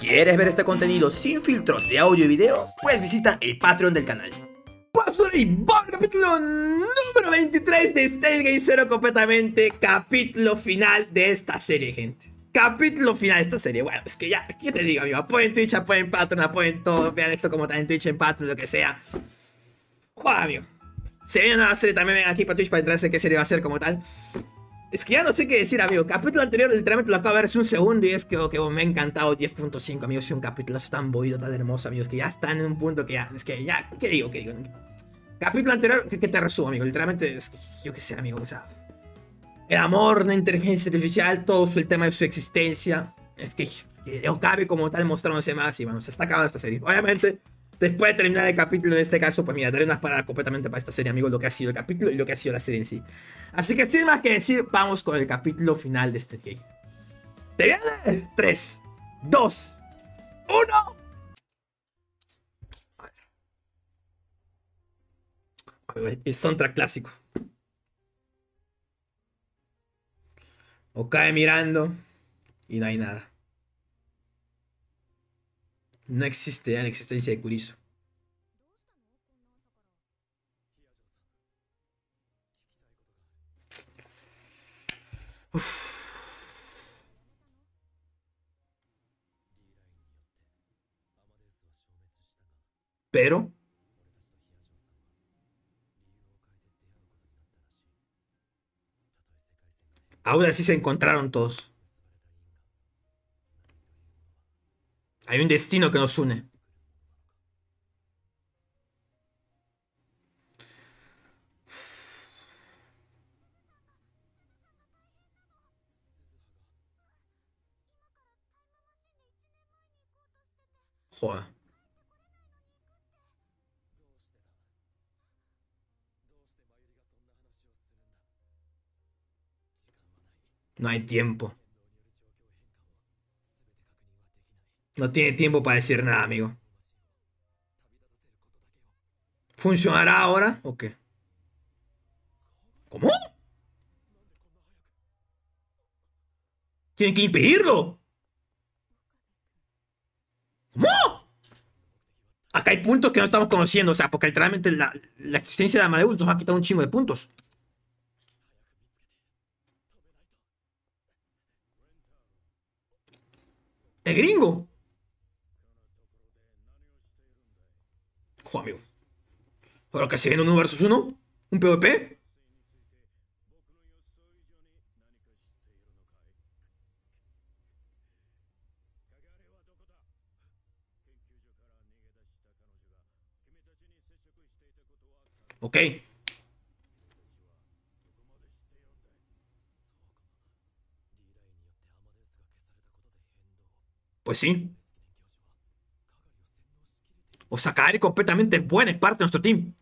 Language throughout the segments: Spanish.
¿Quieres ver este contenido sin filtros de audio y video? Pues visita el Patreon del canal. Y vamos, capítulo número 23 de Steins;Gate 0 completamente. Capítulo final de esta serie, gente. Capítulo final de esta serie. Bueno, es que ya, ¿qué te digo, amigo? Apoyen Twitch, apoyen Patreon, apoyen todo. Vean esto como está en Twitch, en Patreon, lo que sea. Bueno, amigo, se viene una nueva serie, también ven aquí para Twitch para enterarse qué serie va a ser como tal. Es que ya no sé qué decir, amigo. Capítulo anterior literalmente lo acabo de ver hace un segundo y es que okay, me ha encantado. 10.5, amigos, es un capítulo tan bonito, tan hermoso, amigos, que ya están en un punto que ya, es que ya, ¿qué digo? ¿Qué digo? Capítulo anterior, ¿qué te resumo, amigo? Literalmente, es que, yo qué sé, amigo, o sea, el amor, la inteligencia artificial, todo el tema de su existencia, es que Okabe como tal mostrándose más y bueno, se está acabando esta serie. Obviamente, después de terminar el capítulo, en este caso, pues mira, daré unas paradas completamente para esta serie, amigos, lo que ha sido el capítulo y lo que ha sido la serie en sí. Así que sin más que decir, vamos con el capítulo final de este game. Te viene 3, 2, 1. El soundtrack clásico. Okabe mirando y no hay nada. No existe ya la existencia de Kurisu. Uf. Pero aún así se encontraron todos. Hay un destino que nos une. Joder. No hay tiempo. No tiene tiempo para decir nada, amigo. ¿Funcionará ahora o qué? ¿Cómo? Tienen que impedirlo. ¿Cómo? Acá hay puntos que no estamos conociendo, o sea, porque literalmente la existencia de Amadeus nos ha quitado un chingo de puntos. El gringo. Joder, amigo. ¿Pero que se viene un 1 vs 1? ¿Un PvP? Ok. Pues sí. O sea, Kagari completamente es buena, es parte de nuestro team.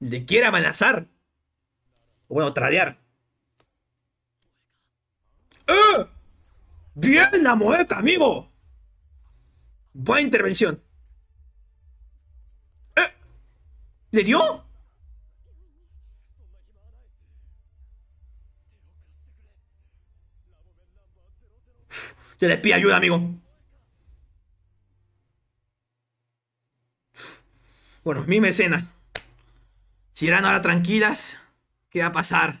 Le quiere amenazar. O bueno, tradear. ¡Eh! ¡Bien la mueca, amigo! Buena intervención. ¡Eh! ¿Le dio? Yo les pido ayuda, amigo. Bueno, mi mecenas. Si eran ahora tranquilas, ¿qué va a pasar?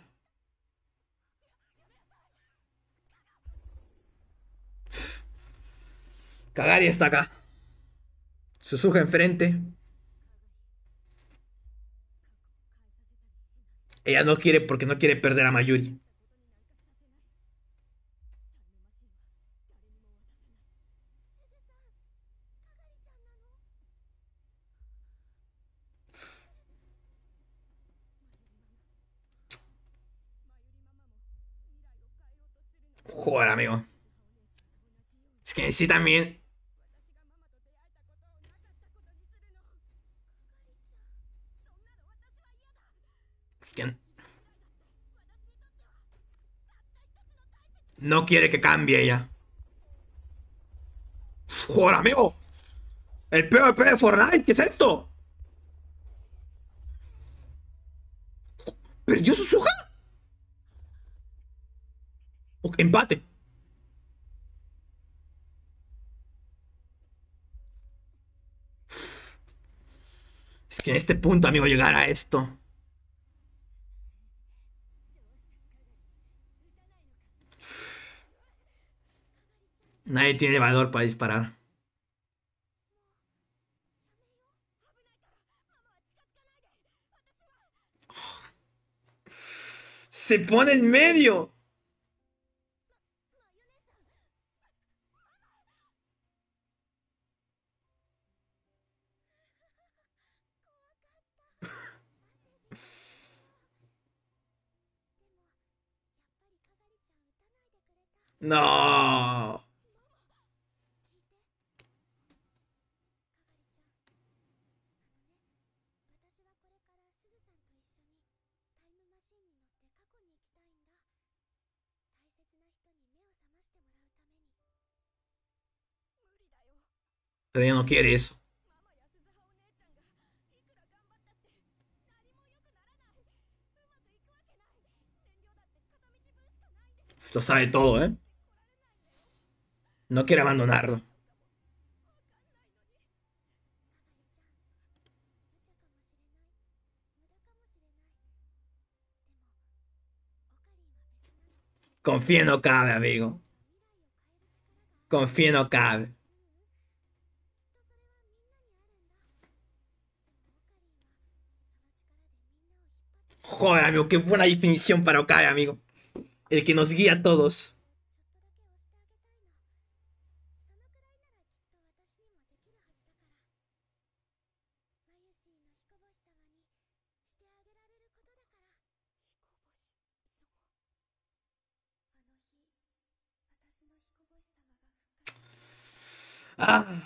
Kagari está acá. Suzuha enfrente. Ella no quiere porque no quiere perder a Mayuri. Joder, amigo. Es que en sí también. Es que no quiere que cambie ella. Joder, amigo. El PvP de Fortnite, ¿qué es esto? ¿Perdió Suzuha? Okay, empate. Es que en este punto, amigo, llegar a esto. Nadie tiene valor para disparar. ¡Se pone en medio! No. Pero ella no quiere eso. Lo sabe todo, ¿eh? No quiere abandonarlo. Confía en Okabe, amigo. Confía en Okabe. Joder, amigo, qué buena definición para Okabe, amigo. El que nos guía a todos. Ah.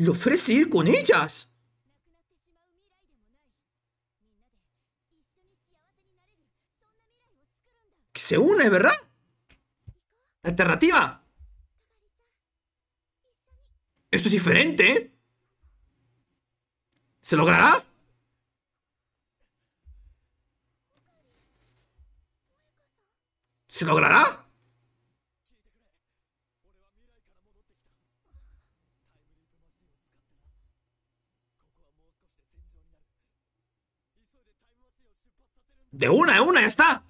Le ofrece ir con ellas. Que se une, ¿verdad? Alternativa. Esto es diferente, ¿eh? ¿Se logrará? ¿Se logrará? De una, ya está.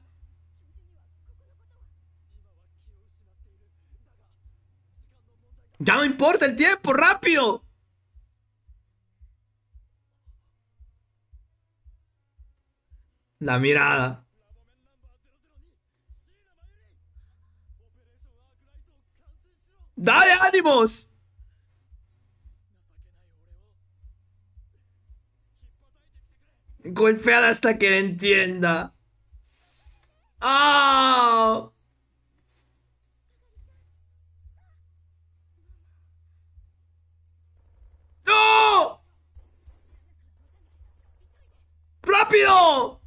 Ya no importa el tiempo, rápido. La mirada. ¡Dale, ánimos! Golpeada hasta que entienda. ¡Ah! ¡Oh! ¡No! ¡Rápido!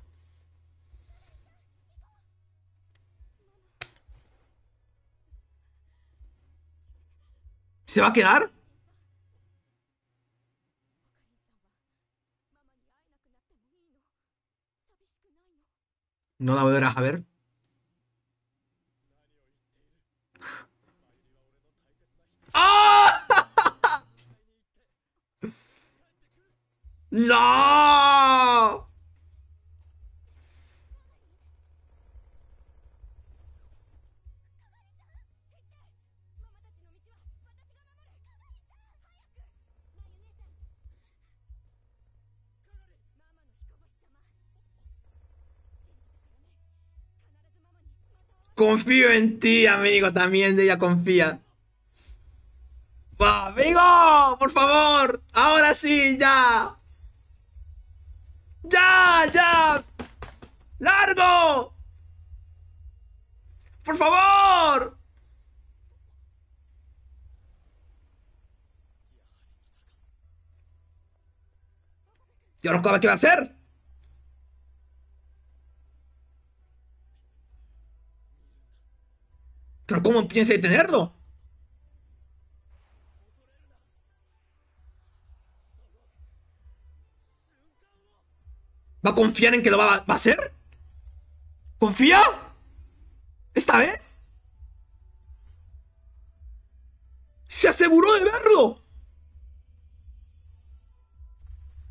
¿Se va a quedar? ¿No la volverás a ver? ¡Ah! ¡No! Confío en ti, amigo, también ella confía. ¡Va, amigo! ¡Por favor! ¡Ahora sí! ¡Ya! ¡Ya! ¡Ya! ¡Largo! ¡Por favor! ¿Y ahora qué va a hacer? ¿Pero cómo piensa detenerlo? ¿Va a confiar en que lo va a hacer? ¿Confía? ¿Esta vez? ¡Se aseguró de verlo!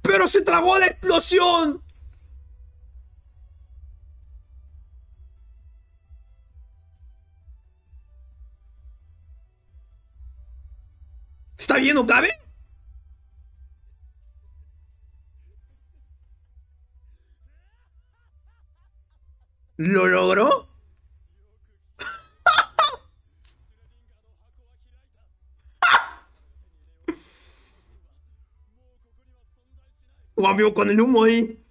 ¡Pero se tragó la explosión! ¿Está bien, Okabe? ¿Lo logró? O amigo con el humo ahí.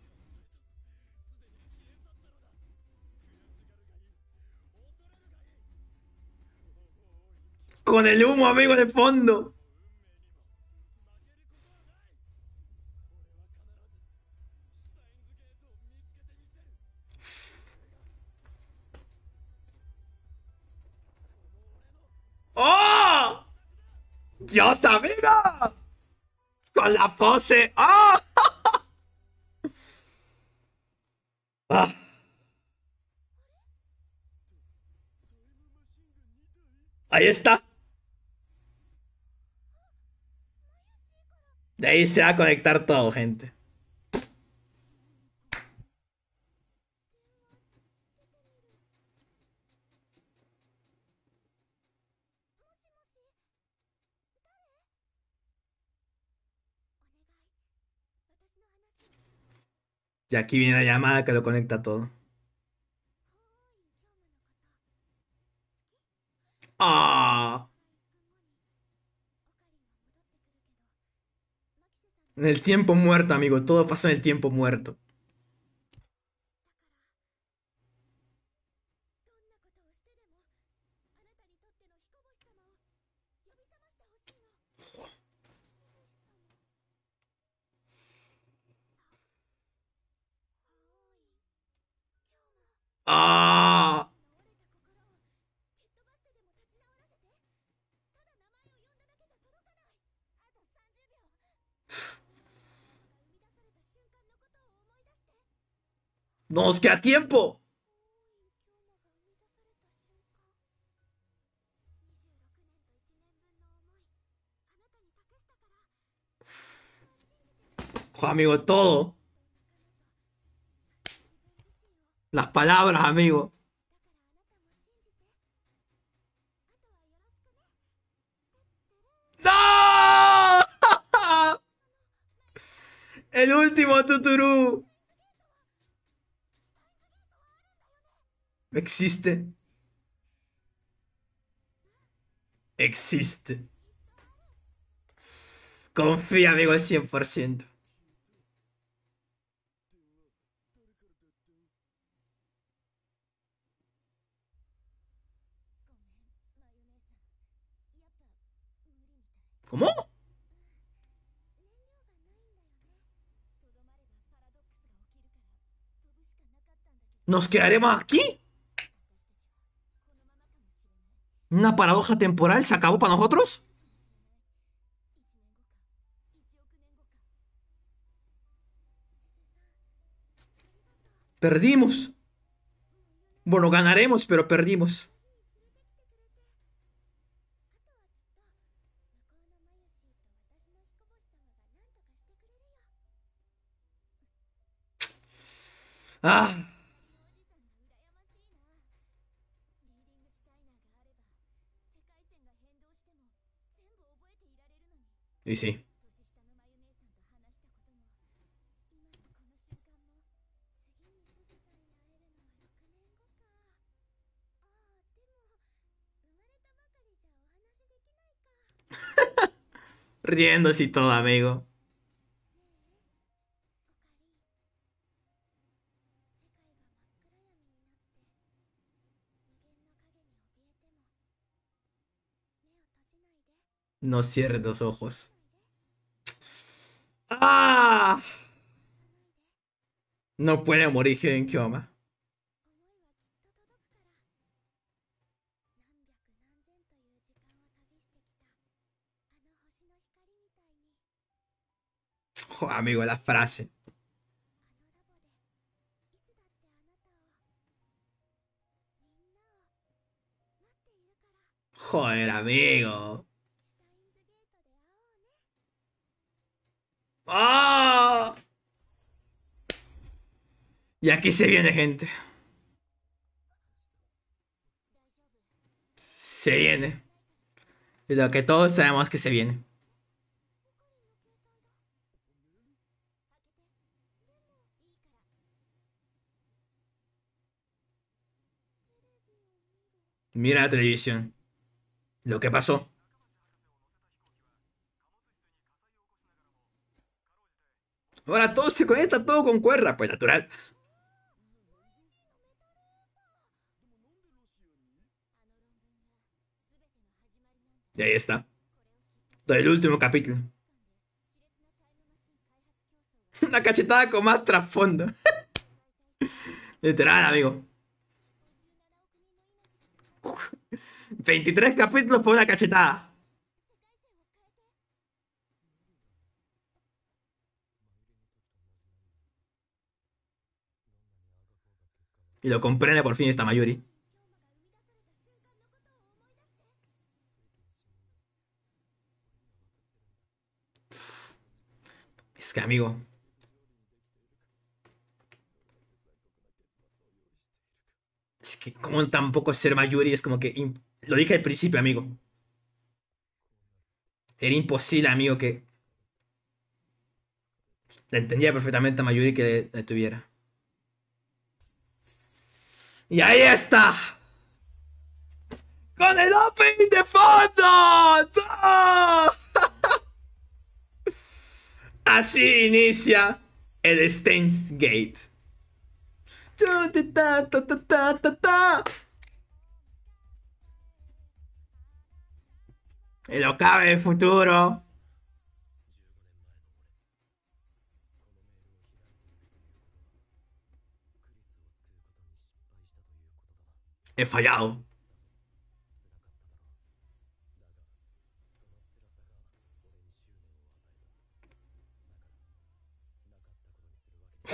Con el humo, amigo, de fondo. ¡Dios, amiga! ¡Con la pose! ¡Ah! ¡Ah! Ahí está. De ahí se va a conectar todo, gente. Y aquí viene la llamada que lo conecta todo. ¡Ah! En el tiempo muerto, amigo. Todo pasa en el tiempo muerto. Ah. Nos queda tiempo. Amigo, todo. Las palabras, amigo. ¡No! El último tuturú. Existe. Existe. Confía, amigo, al 100%. ¿Cómo? ¿Nos quedaremos aquí? ¿Una paradoja temporal se acabó para nosotros? Perdimos. Bueno, ganaremos, pero perdimos. Ah. Y sí. Riéndose y todo, amigo. No cierres los ojos. ¡Ah! No puede morir en Kyouma. Joder, amigo, la frase. Joder, amigo. ¡Oh! Y aquí se viene, gente. Se viene. Y lo que todos sabemos que se viene. Mira la televisión. Lo que pasó. Ahora todo se conecta, todo con cuerda. Pues natural. Y ahí está. El último capítulo. Una cachetada con más trasfondo. Literal, amigo. 23 capítulos por una cachetada. Y lo comprende por fin esta Mayuri. Es que, amigo. Es que como tampoco ser Mayuri es como que... Lo dije al principio, amigo. Era imposible, amigo, que... La entendía perfectamente a Mayuri que la tuviera. ¡Y ahí está! ¡Con el opening de fondo! ¡Oh! Así inicia el Steins;Gate. El Okabe del futuro. He fallado.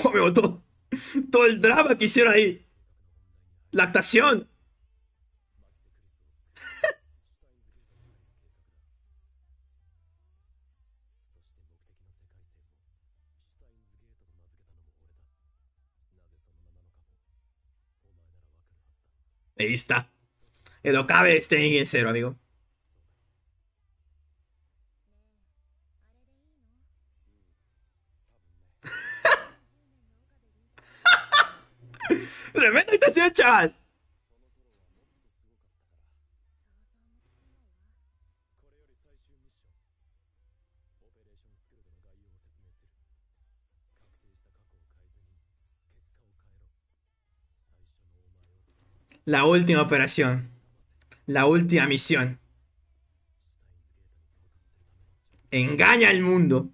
Oh, me botó. Todo el drama que hicieron ahí. Lactación. Ahí está. El Okabe Steins;Gate 0, amigo. ¡Tremenda actuación, chaval! La última operación. La última misión. Engaña al mundo.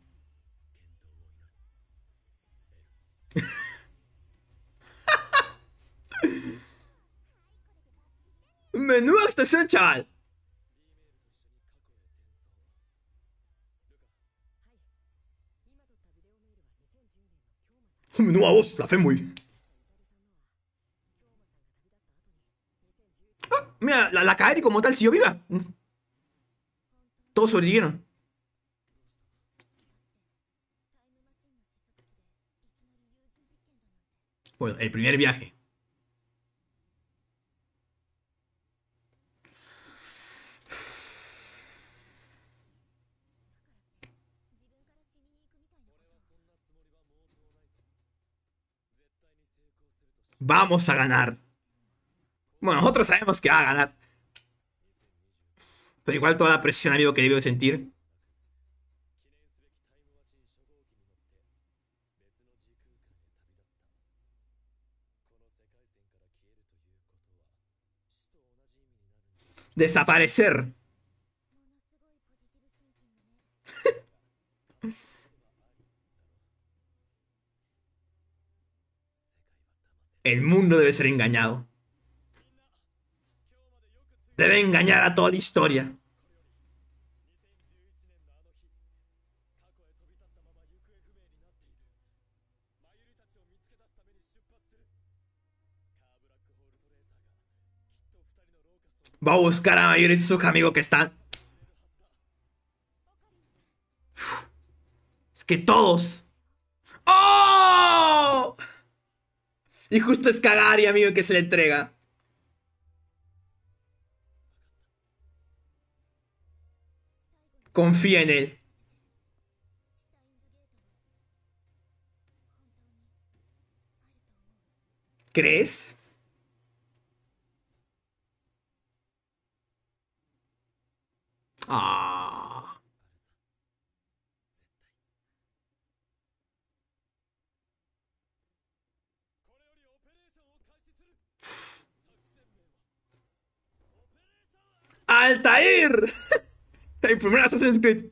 Menuda actuación, chaval. Menuda voz, la fe muy... Mira, la Kagari como tal siguió viva. Todos sobrevivieron. Bueno, el primer viaje. Vamos a ganar. Bueno, nosotros sabemos que va a ganar. Pero igual toda la presión, amigo, que debió sentir. Desaparecer. El mundo debe ser engañado. Debe engañar a toda la historia. Va a buscar a Mayuri y Suzuha, amigo, que están... Es que todos... ¡Oh! Y justo es Kagari, amigo, que se le entrega. Confía en él. ¿Crees? Ah. ¡Altair! El primer Assassin's Creed.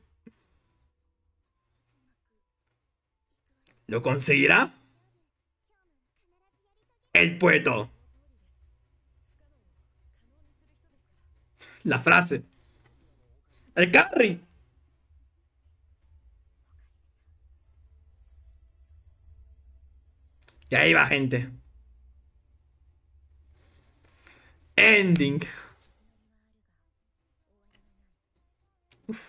¿Lo conseguirá? El pueto. La frase. El carry. Y ahí va, gente. Ending. Uf.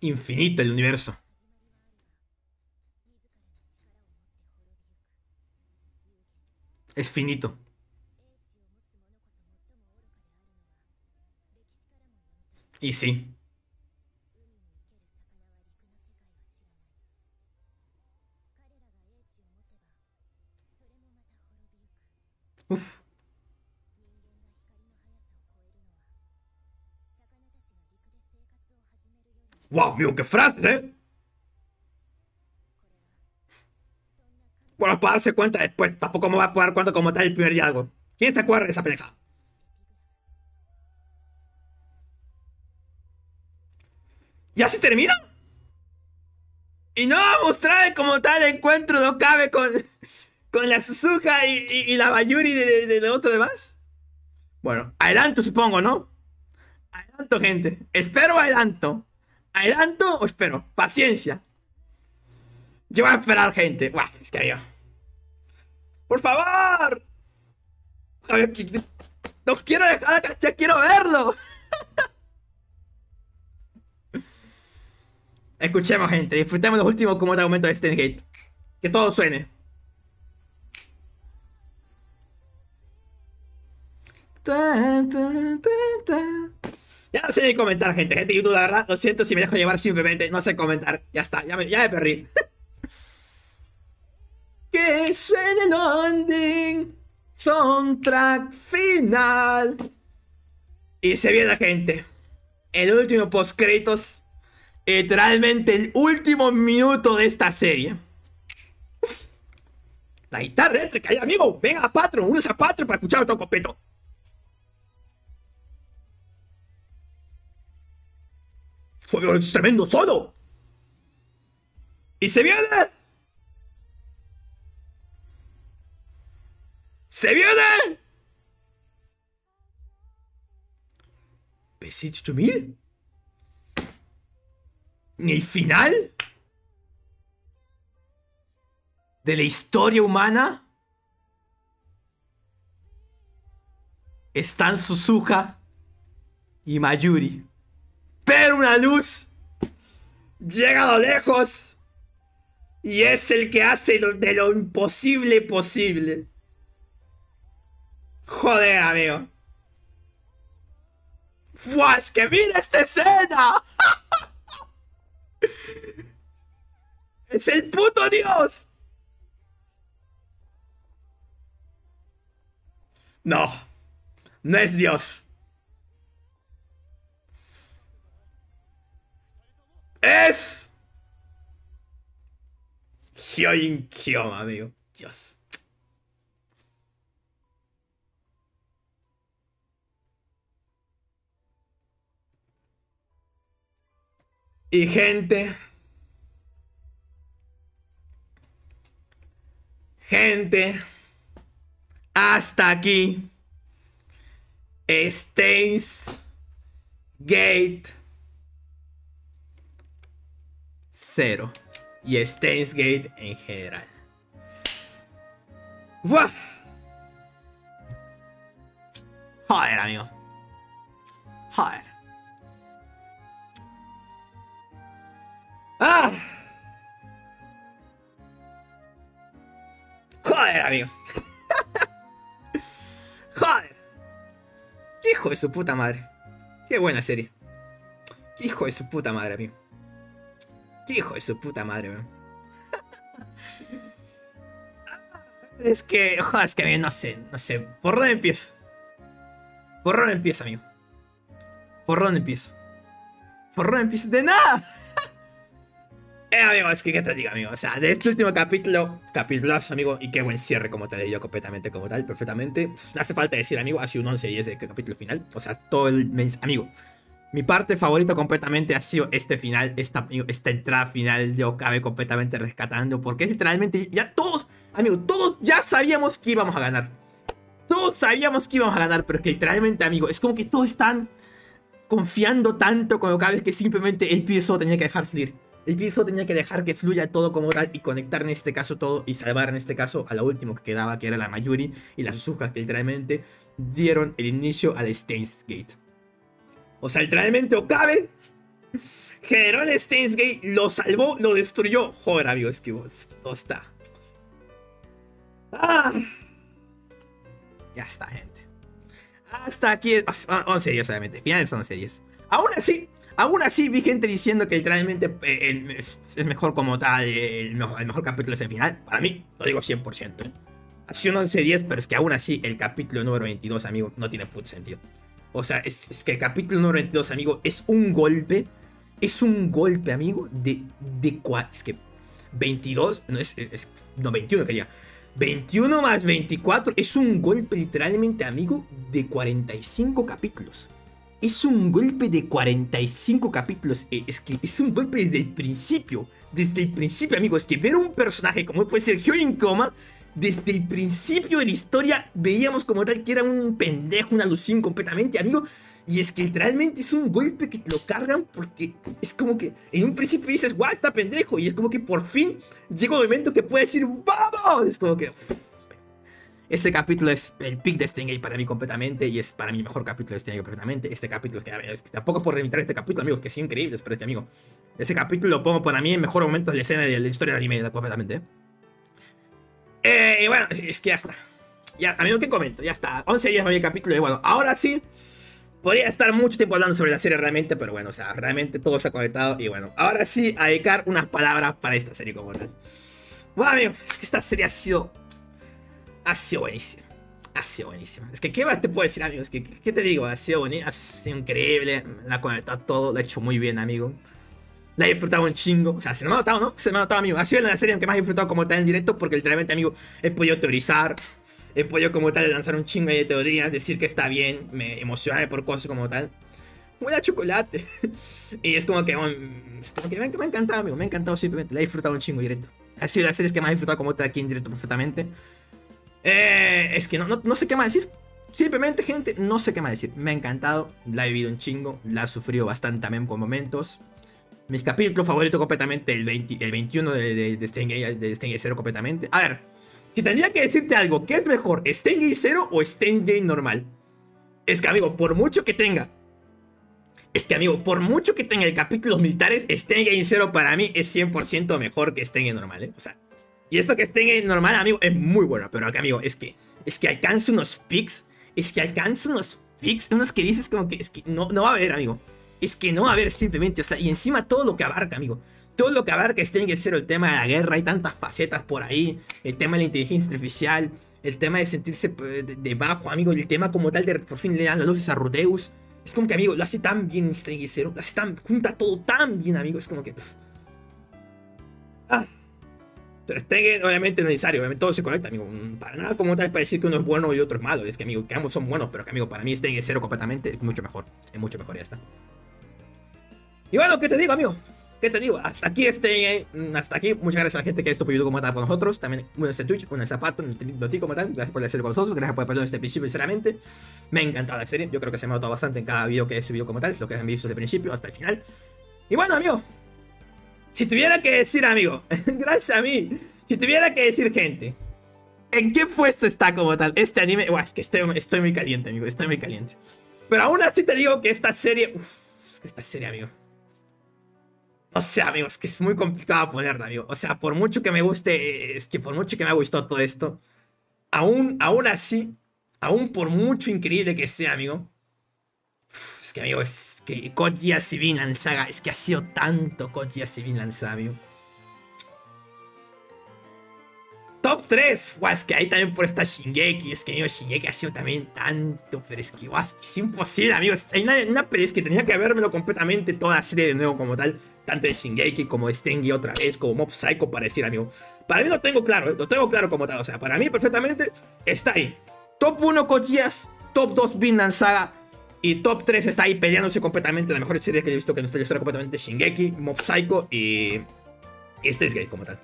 Infinito el universo. Es finito. Y sí. Uf. Wow, mío, qué frase, ¿eh? Bueno, para darse cuenta después, tampoco me va a dar cuenta como está el primer diálogo. ¿Quién se acuerda de esa pendeja? ¿Ya se termina? Y no va a mostrar como tal el encuentro de Okabe con la Suzuha y la Mayuri de otro demás. Bueno, adelanto supongo, ¿no? Adelanto, gente. Espero adelanto. ¿Adelanto o espero? Paciencia. Yo voy a esperar, gente. Buah, es que había... ¡Por favor! ¡No quiero dejar acá! ¡Ya quiero verlo! Escuchemos, gente. Disfrutemos los últimos como de momento de Steins;Gate. Que todo suene. Ya no sé ni comentar, gente. Gente, YouTube, la verdad, lo siento si me dejo llevar simplemente. No sé comentar. Ya está. Ya me perdí. Que suene el ending, soundtrack final. Y se viene la gente. El último postcréditos. Literalmente el último minuto de esta serie. La guitarra eléctrica, amigo. Venga a Patreon, únese a Patreon para escuchar todo completo. Fue un tremendo solo. Y se viene. ¡Se viene! ¿Besito 2000? ¿Ni el final? ¿De la historia humana? Están Suzuha y Mayuri. Pero una luz llega a lo lejos y es el que hace de lo imposible posible. Joder, amigo. ¡Buah! ¡Es que mira esta escena! ¡Es el puto Dios! No. No es Dios. ¡Es... Kyouma, amigo! Dios. Y gente, hasta aquí Steins;Gate 0 y Steins;Gate en general. ¡Wow! Joder, amigo. Joder. ¡Ah! Joder, amigo. Joder. ¡Qué hijo de su puta madre! ¡Qué buena serie! ¡Qué hijo de su puta madre, amigo! ¡Qué hijo de su puta madre, amigo! Es que, joder, es que amigo, no sé. ¿Por dónde empiezo? ¿Por dónde empiezo, amigo? ¿Por dónde empiezo? ¿Por dónde empiezo? ¡De nada! Amigo, es que qué te digo, amigo. O sea, de este último capítulo, capitulazo, amigo. Y qué buen cierre, como te le digo, completamente como tal, perfectamente. No hace falta decir, amigo, ha sido un 11 y ese capítulo final. O sea, todo el mes, amigo. Mi parte favorita completamente ha sido este final, esta entrada final de Okabe completamente rescatando. Porque literalmente ya todos, amigo, todos ya sabíamos que íbamos a ganar. Todos sabíamos que íbamos a ganar, pero que literalmente, amigo, es como que todos están confiando tanto con Okabe que simplemente el pibe solo tenía que dejar fluir. El piso tenía que dejar que fluya todo como tal y conectar en este caso todo y salvar en este caso a lo último que quedaba, que era la Mayuri y las Suzuha, que literalmente dieron el inicio al Steins;Gate. O sea, literalmente Okabe generó el Steins;Gate, lo salvó, lo destruyó. Joder, amigo, es que vos, todo está. ¡Ah! Ya está, gente. Hasta aquí, 11 días obviamente, finales son 11 días. Aún así vi gente diciendo que literalmente es mejor como tal, el mejor capítulo es el final. Para mí, lo digo 100%. Ha sido un 11-10, pero es que aún así el capítulo número 22, amigo, no tiene puto sentido. O sea, es que el capítulo número 22, amigo, es un golpe, amigo, es que 22, no, 21 quería. 21 más 24 es un golpe literalmente, amigo, de 45 capítulos. Es un golpe de 45 capítulos, es que es un golpe desde el principio, amigos, que ver un personaje como puede ser Kyouma, desde el principio de la historia veíamos como tal que era un pendejo, un alucín completamente, amigo, y es que literalmente es un golpe que te lo cargan porque es como que en un principio dices, guau, está pendejo, y es como que por fin llega un momento que puedes decir, vamos, es como que... Este capítulo es el pick de Steins;Gate para mí completamente y es para mí el mejor capítulo de Steins;Gate completamente. Este capítulo es que tampoco por limitar este capítulo, amigo, que es increíble, pero es que, amigo, ese capítulo lo pongo para mí el mejor momento de la escena de la historia del anime completamente. Y bueno, es que ya está. Ya, amigo, ¿qué comento? Ya está. 11 días para el capítulo y bueno, ahora sí. Podría estar mucho tiempo hablando sobre la serie realmente, pero bueno, o sea, realmente todo se ha conectado y bueno, ahora sí a dedicar unas palabras para esta serie como tal. Bueno, amigo, es que esta serie ha sido buenísimo. Ha sido buenísimo. Es que, ¿qué más te puedo decir, amigos? Es que, ¿qué te digo? Ha sido buenísimo. Ha sido increíble. La ha conectado todo. La ha hecho muy bien, amigo. La he disfrutado un chingo. O sea, se me ha notado, ¿no? Se me ha notado, amigo. Ha sido la serie que más he disfrutado como tal en directo porque literalmente, amigo, he podido teorizar. He podido como tal lanzar un chingo de teorías, decir que está bien. Me emocionaré por cosas como tal. Huele a chocolate. Y es como que, me ha encantado, amigo. Me ha encantado simplemente. La he disfrutado un chingo en directo. Ha sido la serie que más he disfrutado como tal aquí en directo perfectamente. Es que no sé qué más decir. Simplemente, gente, no sé qué más decir. Me ha encantado, la he vivido un chingo. La he sufrido bastante también con momentos. Mis capítulos favoritos completamente el 21 de Steins;Gate 0 completamente. A ver, si tendría que decirte algo, ¿qué es mejor? ¿Steins;Gate 0 o Steins;Gate normal? Es que, amigo, por mucho que tenga el capítulo militares, Steins;Gate 0 para mí es 100% mejor que Steins;Gate normal, O sea, y esto que esté normal, amigo, es muy bueno. Pero acá, amigo, es que alcanza unos pics. Unos que dices como que... Es que no va a haber, amigo. Es que no va a haber simplemente. O sea, y encima todo lo que abarca, amigo. Todo lo que abarca Steins;Gate 0, el tema de la guerra. Hay tantas facetas por ahí. El tema de la inteligencia artificial. El tema de sentirse debajo, amigo. El tema como tal de por fin le dan las luces a Rudeus. Es como que, amigo, lo hace tan bien Steins;Gate 0. Lo hace tan... Junta todo tan bien, amigo. Es como que... Pero Steins;Gate obviamente es necesario, obviamente todo se conecta, amigo. Para nada como tal para decir que uno es bueno y otro es malo. Es que, amigo, que ambos son buenos, pero que, amigo, para mí Steins;Gate 0 completamente es mucho mejor. Es mucho mejor, ya está. Y bueno, ¿qué te digo, amigo? ¿Qué te digo? Hasta aquí Steins;Gate, hasta aquí. Muchas gracias a la gente que estuvo por YouTube como tal con nosotros. También unos en Twitch, unos en Zapato, unos como tal. Gracias por la serie con nosotros, gracias por verlo desde el principio, sinceramente. Me ha encantado la serie, yo creo que se me ha notado bastante en cada video que he subido como tal, es lo que han visto desde el principio hasta el final. Y bueno, amigo. Si tuviera que decir, amigo, gracias a mí, si tuviera que decir, gente, ¿en qué puesto está como tal este anime? Buah, es que estoy muy caliente, amigo, estoy muy caliente. Pero aún así te digo que esta serie... Uf, es que esta serie, amigo. O sea, amigo, es que es muy complicado ponerla, amigo. O sea, por mucho que me guste... Es que por mucho que me ha gustado todo esto... Aún así... Aún por mucho increíble que sea, amigo... Uf, es que, amigo, es que Code Geass y Vinland Saga... Es que ha sido tanto Code Geass y Vinland Saga, amigo. Top 3, wow, es que ahí también por esta Shingeki, es que amigo, Shingeki ha sido también tanto, pero es que wow, es imposible, amigos. Hay una peli es que tenía que habérmelo completamente toda la serie de nuevo como tal, tanto de Shingeki como de Steins;Gate otra vez, como Mob Psycho para decir, amigo. Para mí lo tengo claro como tal, o sea, para mí perfectamente está ahí. Top 1 Code Geass, top 2 Vinland Saga y top 3 está ahí peleándose completamente la mejor serie que he visto que no está la historia completamente Shingeki, Mob Psycho y Steins;Gate como tal.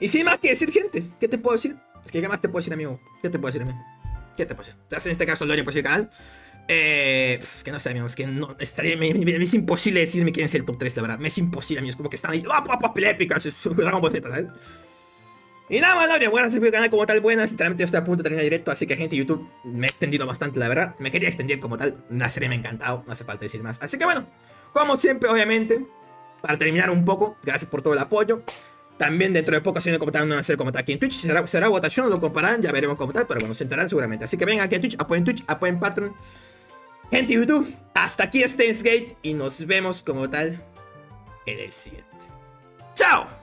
Y sin más que decir, gente, ¿qué te puedo decir? Es que, ¿qué más te puedo decir, amigo? ¿Qué te puedo decir, amigo? ¿Qué te puedo decir? Estás en este caso, Lori, por el canal. Que no sé, amigo, es que no. Estaría, me es imposible decirme quién es el top 3, la verdad. Me es imposible, amigo. Es como que están ahí. ¡Ah, papas pelépicas! Dragon Ball Z, ¿sabes? Y nada más, Lori, buenas, suscribir al canal como tal, buenas. Sinceramente, yo estoy a punto de terminar directo, así que, gente, YouTube me he extendido bastante, la verdad. Me quería extender como tal. La serie me ha encantado, no hace falta decir más. Así que, bueno, como siempre, obviamente, para terminar un poco, gracias por todo el apoyo. También dentro de poco se viene a hacer como tal aquí en Twitch. Será votación, lo compararán, ya veremos como tal, pero bueno, se enterarán seguramente. Así que vengan aquí a Twitch, apoyen Patreon. Gente, YouTube, hasta aquí Steins;Gate y nos vemos como tal en el siguiente. ¡Chao!